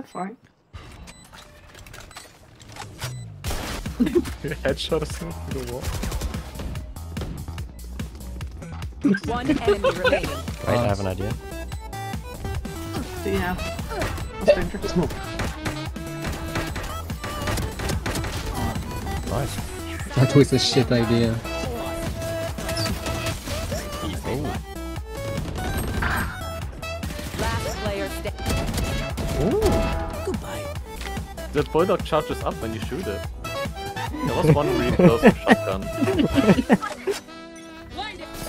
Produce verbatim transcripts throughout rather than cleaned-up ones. That's fine. Your headshot is through the wall. One enemy remaining. Wait, I have an idea. Do you have? Stinger. Smoke. Nice. That was a shit idea. Last player standing. Ooh. Goodbye. That bulldog charges up when you shoot it. There was one really close with shotgun.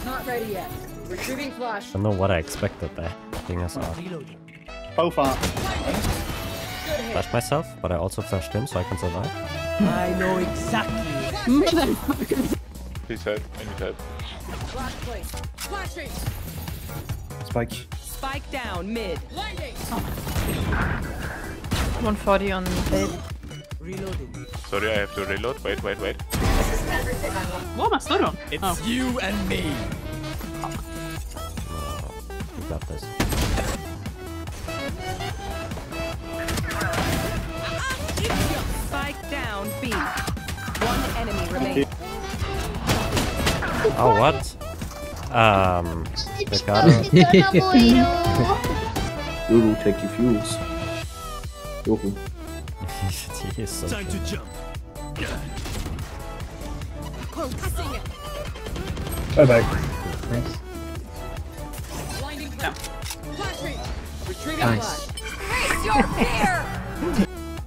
Not ready yet. Retrieving flash. I don't know what I expected there. Thing is off. So far. Flashed myself, but I also flashed him so I can survive. I know exactly. Motherfucker. He's dead. And he's dead. Flash plate. Flashing. Spike. Spike down mid. Lightning. one forty on mid. Reloading. Sorry, I have to reload. Wait, wait, wait. What am I still on? It's oh. You and me. Oh. We got this. Spike down, B. One enemy remains. Oh, what? Um. Lulu, take your fuels. Lulu. He is so time to jump. Bye bye. Thanks. Nice. Face your fear.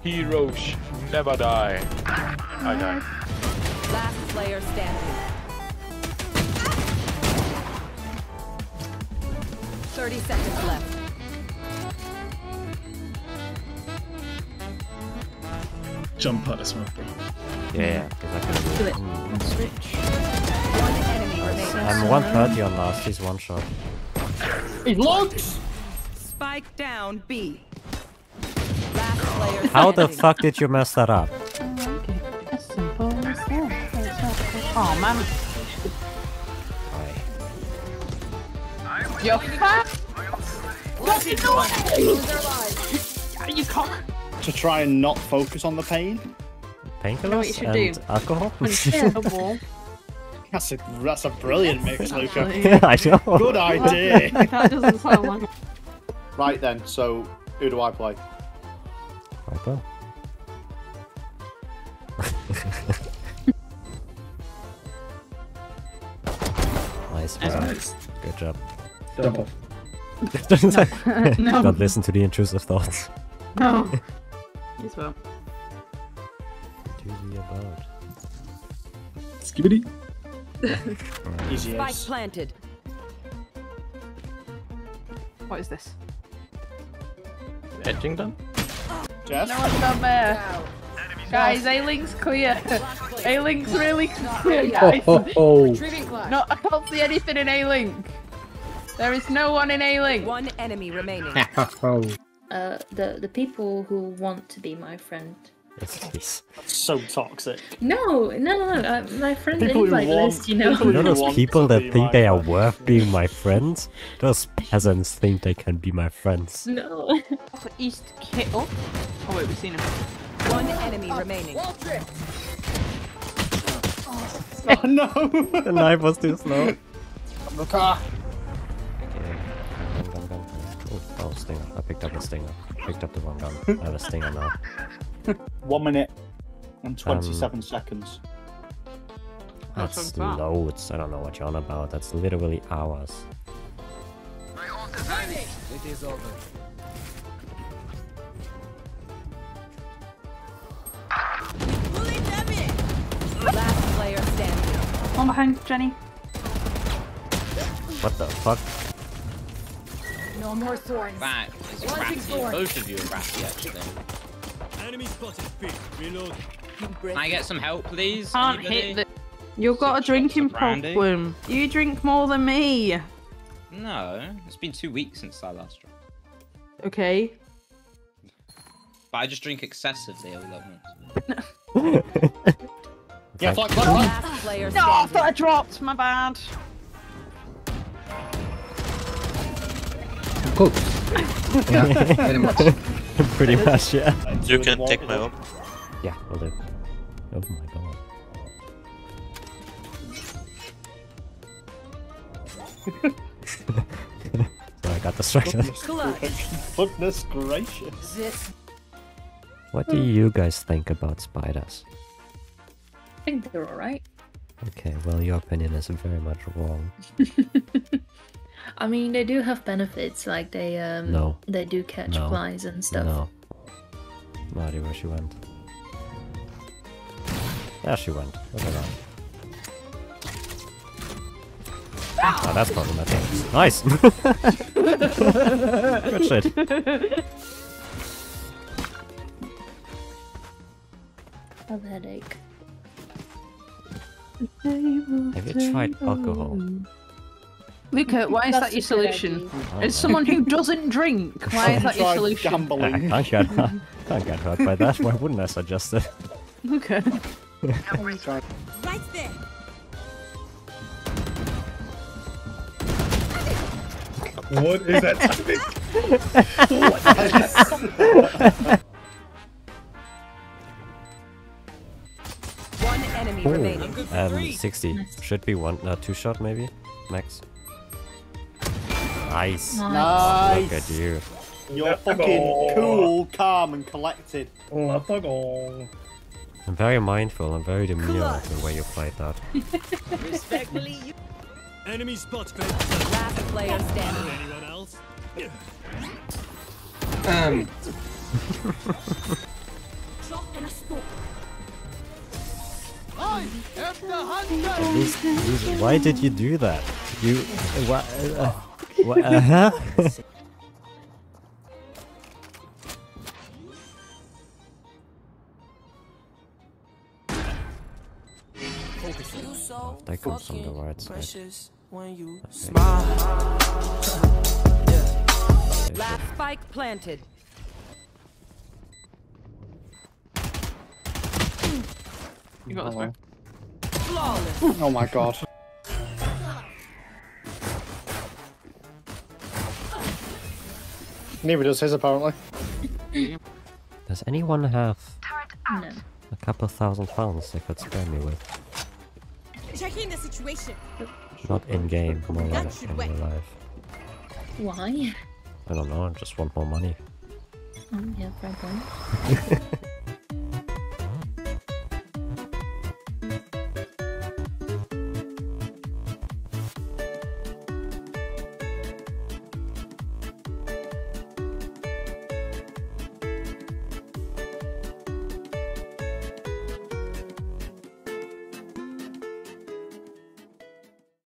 Heroes never die. I die. Last player standing. Thirty seconds left. Jump out of smoke. Yeah, because yeah, I can do it. Switch. One enemy remaining. I'm one thirty on last, he's one shot. It looks! Spike down, B. Last player. How the fuck did you mess that up? Oh, man. You're fat! What are you doing? You cock! To try and not focus on the pain. Painkillers you know and do? Alcohol. Wall. That's a that's a brilliant mix, Luca. I know. Good idea. That doesn't sound like. Right then, so who do I play? Viper. Nice, nice. Good job. Jump off. Don't no. Listen to the intrusive thoughts. No. As well. What is he about? Skibidi. Easy as. Spike planted. What is this? Edging them? Jeff? No one's down there. Wow. Guys, A-Link's clear. A-Link's really clear, guys. Oh, oh, oh. No, I can't see anything in A-Link. There is no one in A-Link. One enemy remaining. Uh, the the people who want to be my friend. That's so toxic. No, no, no, no. Uh, my friend is like this, you know. You know those people that think they are worth being my friends? Those peasants think they can be my friends. No. East K. Oh, oh wait, we've seen him. One enemy oh, remaining. Wall trip. Oh, oh no! The knife was too slow. Luca. Oh, Stinger. I picked up a Stinger. I picked up the wrong gun. I have a Stinger now. One minute and twenty-seven um, seconds. That's, that's loads. I don't know what you're on about. That's literally hours. It is over. Last player standing. One behind, Jenny. What the fuck? No more swords. Back. Both of you are ratty, actually. Enemy spotted. Reload. Can I get some help, please? Can't hit the... You've got a drinking problem. You drink more than me. No, it's been two weeks since I last drank. Okay. But I just drink excessively all at once. Yeah, I thought I dropped. No, standing. I thought I dropped. My bad. Cool. Yeah, very much. Pretty much, yeah. You can take my own. Yeah, will do. Oh my god. So I got distracted. Goodness gracious. What do you guys think about spiders? I think they're alright. Okay, well your opinion is very much wrong. I mean, they do have benefits, like they um no. they do catch no. flies and stuff. No. Marty, where she went? There she went. Look at that. Oh, that's problematic. Nice! Good shit. I have a headache. Have you tried alcohol? Luca, why is that your solution? As someone who doesn't drink, why is that your solution? Gambling. I can't, can't get hurt by that. Why wouldn't I suggest it? Okay. Right there. What is that tactic? One enemy remaining. Um, sixty. Should be one, uh, two shot maybe? Max. Nice. Nice. Nice. Look at you. You're fucking cool, calm and collected. I'm very mindful, I'm very demure of the way you played that. Respectfully, you... Enemy spot. Last player standing. Anyone else? Um. I am the hunter. This, this, why did you do that? You. What? Uh, what? Uh huh. That comes from the right side. When you okay. Smile. Yeah. Last spike planted. You got this one. Flawless. Oh my god. Neither does his apparently. Does anyone have no. a couple thousand pounds they could spare me with? Checking the situation. Not in game, more like in real life. Why? I don't know, I just want more money. Oh, yeah, probably.